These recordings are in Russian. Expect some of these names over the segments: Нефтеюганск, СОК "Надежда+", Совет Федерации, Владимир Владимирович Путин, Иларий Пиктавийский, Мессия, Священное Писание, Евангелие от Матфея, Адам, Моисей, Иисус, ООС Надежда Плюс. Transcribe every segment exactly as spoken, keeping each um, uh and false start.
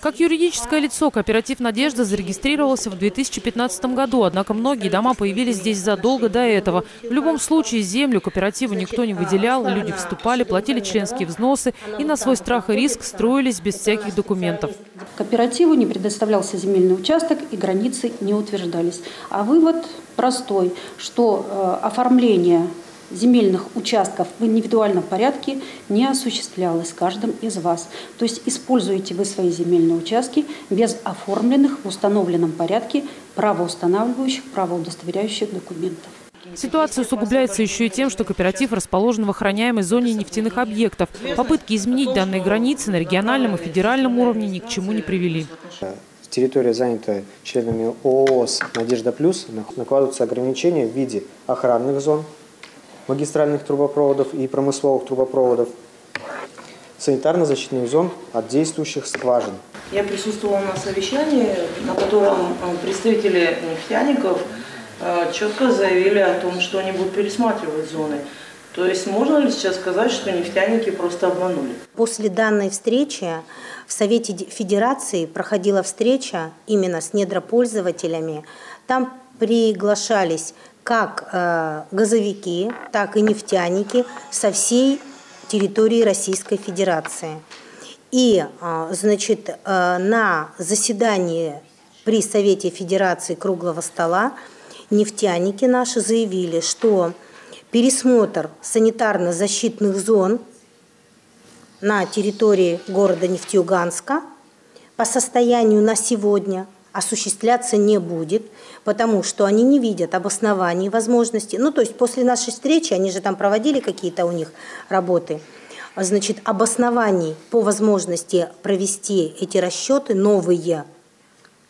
Как юридическое лицо кооператив «Надежда» зарегистрировался в две тысячи пятнадцатом году, однако многие дома появились здесь задолго до этого. В любом случае землю кооперативу никто не выделял, люди вступали, платили членские взносы и на свой страх и риск строились без всяких документов. Кооперативу не предоставлялся земельный участок и границы не утверждались. А вывод простой, что оформление земельных участков в индивидуальном порядке не осуществлялось каждым из вас. То есть используете вы свои земельные участки без оформленных в установленном порядке правоустанавливающих, правоудостоверяющих документов. Ситуация усугубляется еще и тем, что кооператив расположен в охраняемой зоне нефтяных объектов. Попытки изменить данные границы на региональном и федеральном уровне ни к чему не привели. Территория занята членами ООС «Надежда Плюс», накладываются ограничения в виде охранных зон, магистральных трубопроводов и промысловых трубопроводов, санитарно-защитных зон от действующих скважин. Я присутствовала на совещании, на котором представители нефтяников четко заявили о том, что они будут пересматривать зоны. То есть можно ли сейчас сказать, что нефтяники просто обманули? После данной встречи в Совете Федерации проходила встреча именно с недропользователями. Там приглашались как газовики, так и нефтяники со всей территории Российской Федерации. И, значит, на заседании при Совете Федерации круглого стола нефтяники наши заявили, что пересмотр санитарно-защитных зон на территории города Нефтеюганска по состоянию на сегодня осуществляться не будет, потому что они не видят обоснований возможности. Ну, то есть после нашей встречи, они же там проводили какие-то у них работы, значит, обоснований по возможности провести эти расчеты новые.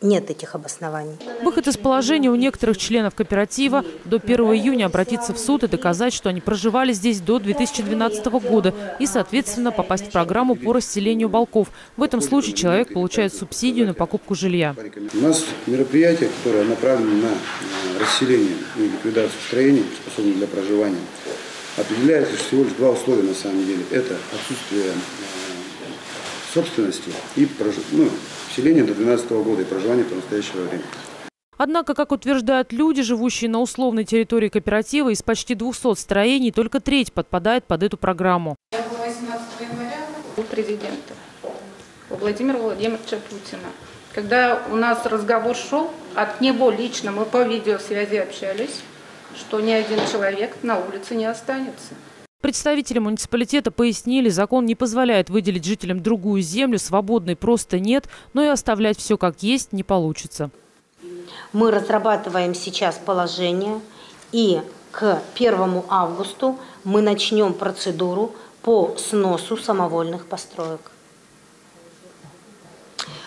Нет этих обоснований. Выход из положения у некоторых членов кооператива: до первого июня обратиться в суд и доказать, что они проживали здесь до две тысячи двенадцатого года и, соответственно, попасть в программу по расселению балков. В этом случае человек получает субсидию на покупку жилья. У нас мероприятие, которое направлено на расселение и ликвидацию строений, способных для проживания, определяется всего лишь два условия на самом деле. Это отсутствие собственности и ну, вселение до две тысячи двенадцатого года и проживание до настоящего времени. Однако, как утверждают люди, живущие на условной территории кооператива, из почти двухсот строений только треть подпадает под эту программу. Я была восемнадцатого января у президента, у Владимира Владимировича Путина. Когда у нас разговор шел, от него лично мы по видеосвязи общались, что ни один человек на улице не останется. Представители муниципалитета пояснили, закон не позволяет выделить жителям другую землю, свободной просто нет, но и оставлять все как есть не получится. Мы разрабатываем сейчас положение, и к первому августа мы начнем процедуру по сносу самовольных построек.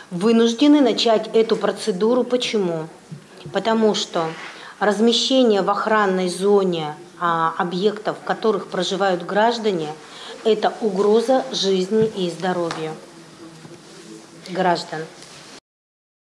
Вынуждены начать эту процедуру. Почему? Потому что размещение в охранной зоне объектов, в которых проживают граждане, это угроза жизни и здоровью граждан.